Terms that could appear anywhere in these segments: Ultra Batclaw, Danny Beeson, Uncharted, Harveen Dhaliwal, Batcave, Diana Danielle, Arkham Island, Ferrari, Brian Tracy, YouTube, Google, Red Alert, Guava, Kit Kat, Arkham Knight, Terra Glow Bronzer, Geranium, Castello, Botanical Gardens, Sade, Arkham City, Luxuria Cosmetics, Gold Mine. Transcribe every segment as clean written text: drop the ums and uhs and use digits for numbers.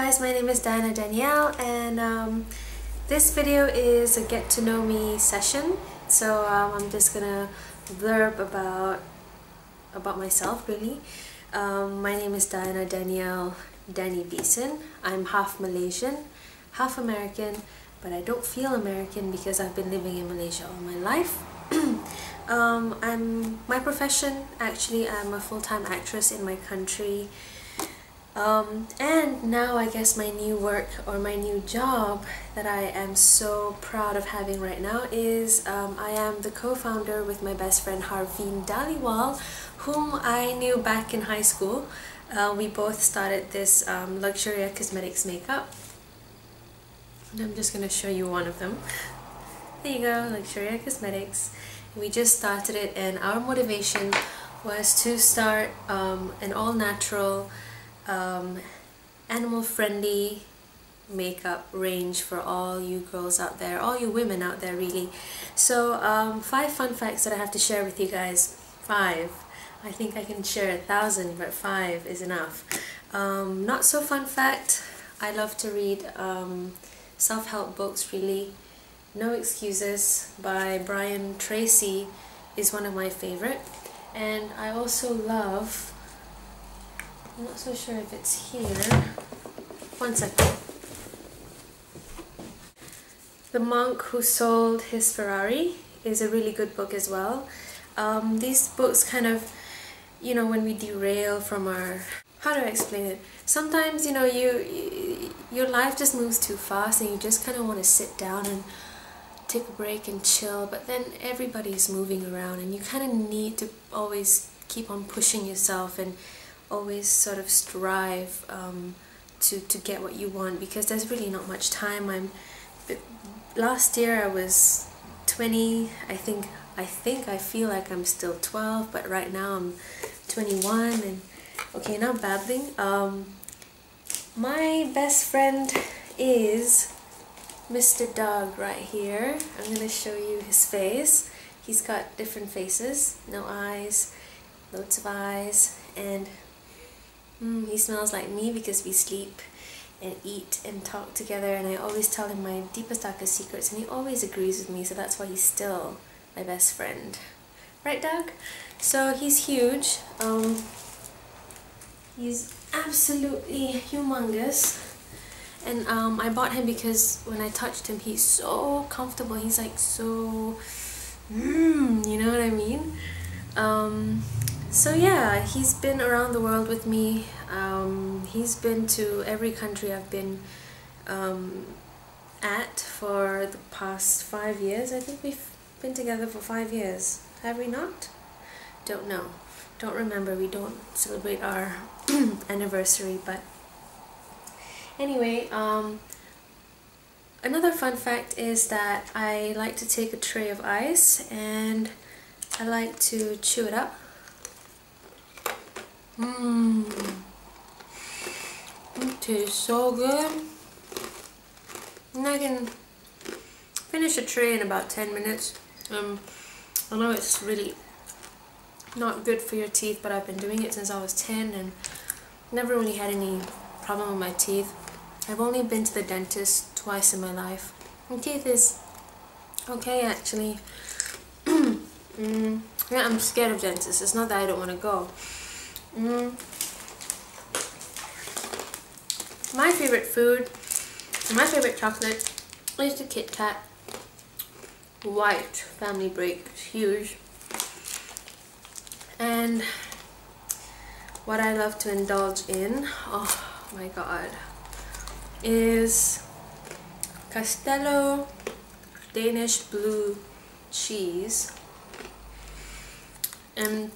guys, my name is Diana Danielle, and this video is a get to know me session. So I'm just gonna blurb about myself really. My name is Diana Danielle, Danny Beeson. I'm half Malaysian, half American, but I don't feel American because I've been living in Malaysia all my life. My profession, actually, I'm a full-time actress in my country. And now I guess my new work or my new job that I am so proud of having right now is I am the co-founder with my best friend Harveen Dhaliwal, whom I knew back in high school. We both started this Luxuria Cosmetics makeup. And I'm just going to show you one of them. There you go, Luxuria Cosmetics. We just started it, and our motivation was to start an all-natural, animal-friendly makeup range for all you girls out there, all you women out there really. So 5 fun facts that I have to share with you guys. 5. I think I can share 1,000, but 5 is enough. Not so fun fact, I love to read self-help books really. No Excuses by Brian Tracy is one of my favorite, and I also love, I'm not so sure if it's here, one second, The Monk Who Sold His Ferrari is a really good book as well. These books kind of, you know, when we derail from our, how do I explain it, sometimes, you know, your life just moves too fast and you just kind of want to sit down and take a break and chill, but then everybody's moving around and you kind of need to always keep on pushing yourself and always sort of strive to get what you want, because there's really not much time. Last year I was 20, I think I feel like I'm still 12, but right now I'm 21, and okay, now babbling. My best friend is Mr. Dog right here. I'm gonna show you his face. He's got different faces, no eyes, loads of eyes, and he smells like me because we sleep and eat and talk together, and I always tell him my deepest, darkest secrets, and he always agrees with me, so that's why he's still my best friend. Right, Dog? So he's huge. He's absolutely humongous. And I bought him because when I touched him, he's so comfortable. He's like so, you know what I mean? So yeah, he's been around the world with me. He's been to every country I've been at for the past 5 years. I think we've been together for 5 years. Have we not? Don't know. Don't remember. We don't celebrate our anniversary, but anyway, another fun fact is that I like to take a tray of ice and I like to chew it up. It tastes so good. And I can finish a tray in about 10 minutes. I know it's really not good for your teeth, but I've been doing it since I was 10 and never really had any problem with my teeth. I've only been to the dentist twice in my life. My teeth is okay actually. Yeah, I'm scared of dentists. It's not that I don't want to go. My favorite food, my favorite chocolate is the Kit Kat White Family Break. It's huge. And what I love to indulge in, oh my god, is Castello Danish blue cheese, and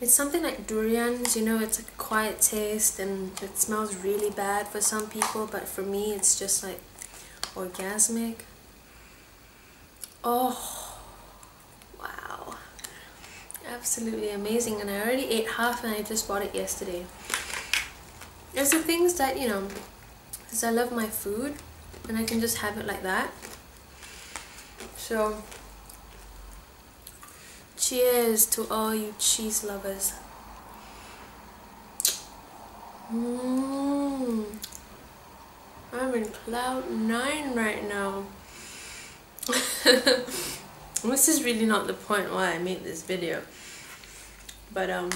it's something like durians, you know, it's a quiet taste and it smells really bad for some people, but for me it's just like orgasmic. Oh wow, absolutely amazing. And I already ate half and I just bought it yesterday. It's the things that, you know, because I love my food and I can just have it like that. So cheers to all you cheese lovers. I'm in cloud 9 right now. This is really not the point why I made this video, but wow.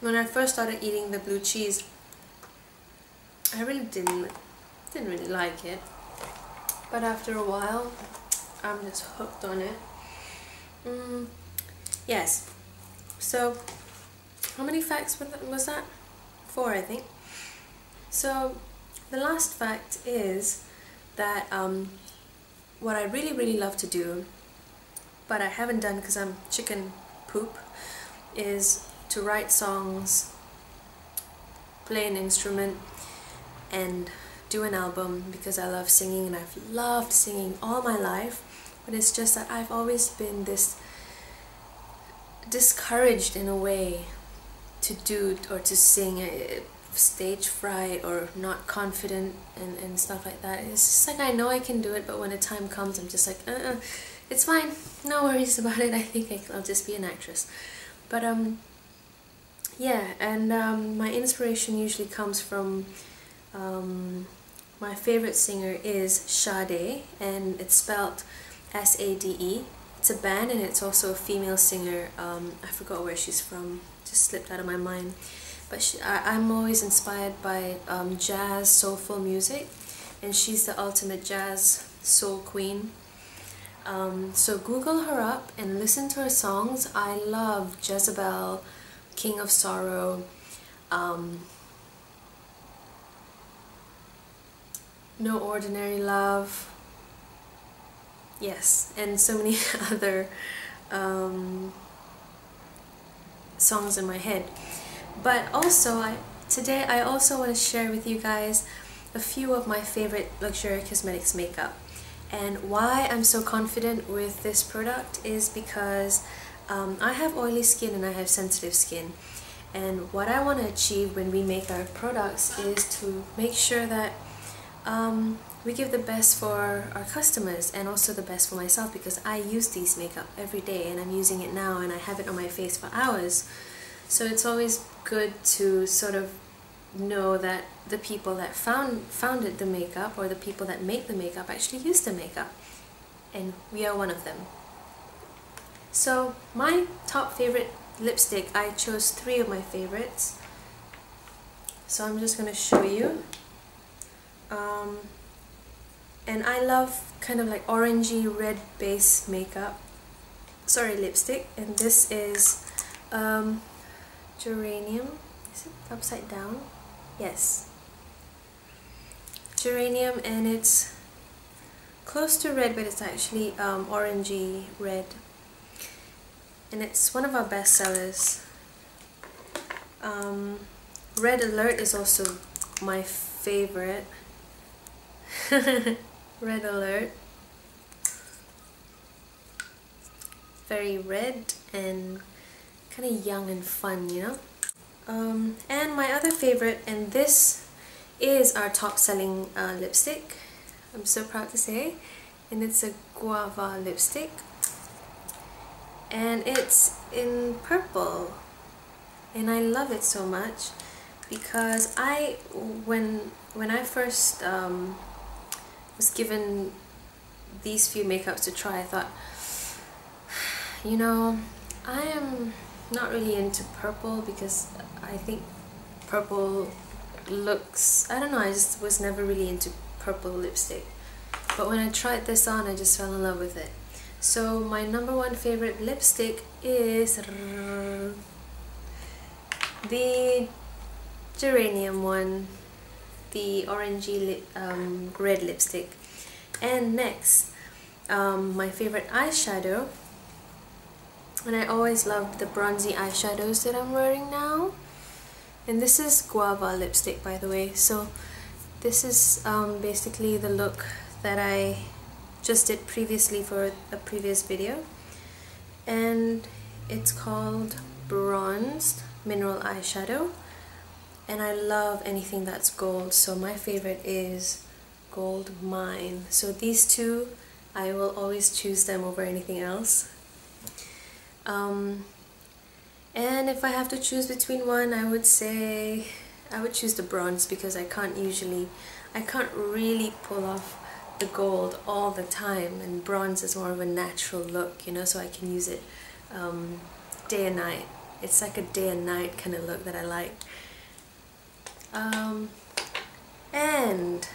When I first started eating the blue cheese, I really didn't really like it, but after a while I'm just hooked on it. Yes, so how many facts was that? 4, I think. So the last fact is that what I really love to do, but I haven't done because I'm chicken poop, is to write songs, play an instrument, and do an album, because I love singing and I've loved singing all my life. But it's just that I've always been this discouraged in a way to do or to sing, stage fright or not confident and stuff like that. It's just like I know I can do it, but when the time comes I'm just like it's fine, no worries about it, I think I'll just be an actress. But yeah, and my inspiration usually comes from my favorite singer is Sade, and it's spelled S-A-D-E. It's a band and it's also a female singer. I forgot where she's from, just slipped out of my mind. But I'm always inspired by jazz, soulful music, and she's the ultimate jazz soul queen. So Google her up and listen to her songs. I love Jezebel, King of Sorrow, No Ordinary Love, yes, and so many other songs in my head. But also, today I also want to share with you guys a few of my favorite Luxuria Cosmetics makeup. And why I'm so confident with this product is because I have oily skin and I have sensitive skin. And what I want to achieve when we make our products is to make sure that we give the best for our customers and also the best for myself, because I use these makeup every day and I'm using it now and I have it on my face for hours. So it's always good to sort of know that the people that founded the makeup, or the people that make the makeup, actually use the makeup, and we are one of them. So my top favorite lipstick, I chose 3 of my favorites, so I'm just going to show you. And I love kind of like orangey red base makeup, sorry, lipstick, and this is Geranium, is it upside down? Yes, Geranium, and it's close to red, but it's actually orangey red, and it's one of our best sellers. Red Alert is also my favorite. Red Alert, very red and kind of young and fun, you know. And my other favorite, and this is our top selling lipstick, I'm so proud to say, and it's a Guava lipstick, and it's in purple, and I love it so much because when I first was given these few makeups to try, I thought, you know, I am not really into purple, because I think purple looks, I don't know, I just was never really into purple lipstick. But when I tried this on, I just fell in love with it. So my #1 favorite lipstick is the Geranium one, the orangey red lipstick. And next, my favorite eyeshadow, and I always loved the bronzy eyeshadows that I'm wearing now, and this is Guava lipstick, by the way. So this is basically the look that I just did previously for a previous video, and it's called Bronzed Mineral Eyeshadow, and I love anything that's gold, so my favorite is Gold Mine. So these two, I will always choose them over anything else. And if I have to choose between one, I would say I would choose the bronze, because I can't really pull off the gold all the time, and bronze is more of a natural look, you know, so I can use it day and night. It's like a day and night kind of look that I like. And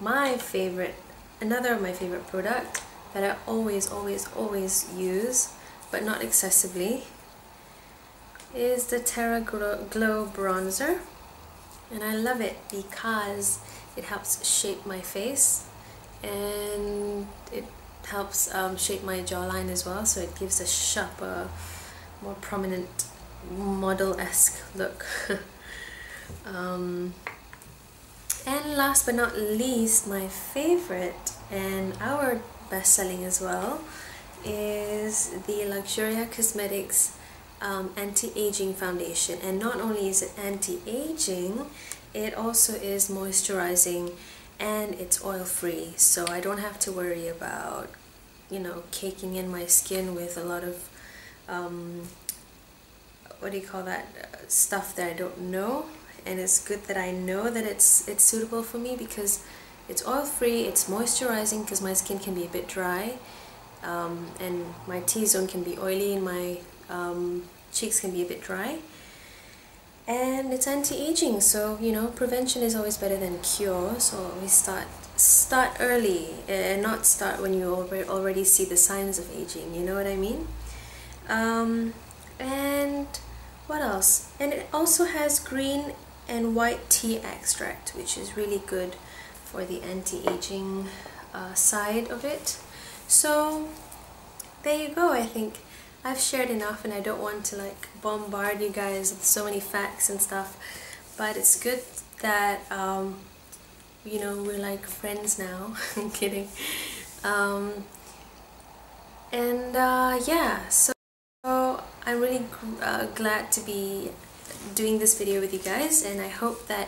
my favorite, another of my favorite product that I always use, but not excessively, is the Terra Glow Bronzer. And I love it because it helps shape my face, and it helps shape my jawline as well, so it gives a sharper, more prominent, model-esque look. And last but not least, my favorite and our best-selling as well is the Luxuria Cosmetics anti-aging foundation. And not only is it anti-aging, it also is moisturizing, and it's oil-free, so I don't have to worry about, you know, caking in my skin with a lot of what do you call that, stuff that I don't know. And it's good that I know that it's suitable for me, because it's oil-free, it's moisturizing, because my skin can be a bit dry, and my T-zone can be oily, and my cheeks can be a bit dry. And it's anti-aging, so, you know, prevention is always better than cure, so we start early, and not start when you already see the signs of aging, you know what I mean? And what else? And it also has green and white tea extract, which is really good for the anti-aging side of it. So there you go. I think I've shared enough, and I don't want to like bombard you guys with so many facts and stuff, but it's good that you know, we're like friends now. I'm kidding. Yeah, so I'm really glad to be doing this video with you guys, and I hope that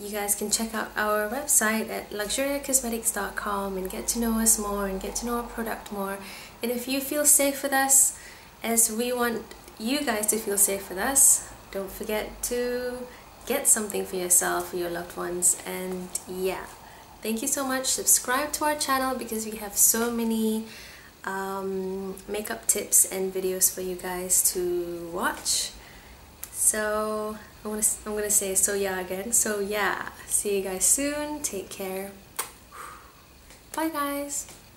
you guys can check out our website at luxuriacosmetics.com and get to know us more and get to know our product more. And if you feel safe with us, as we want you guys to feel safe with us, don't forget to get something for yourself, for your loved ones. And yeah, thank you so much. Subscribe to our channel, because we have so many makeup tips and videos for you guys to watch. So I'm gonna say so yeah again. So yeah, see you guys soon. Take care. Bye guys.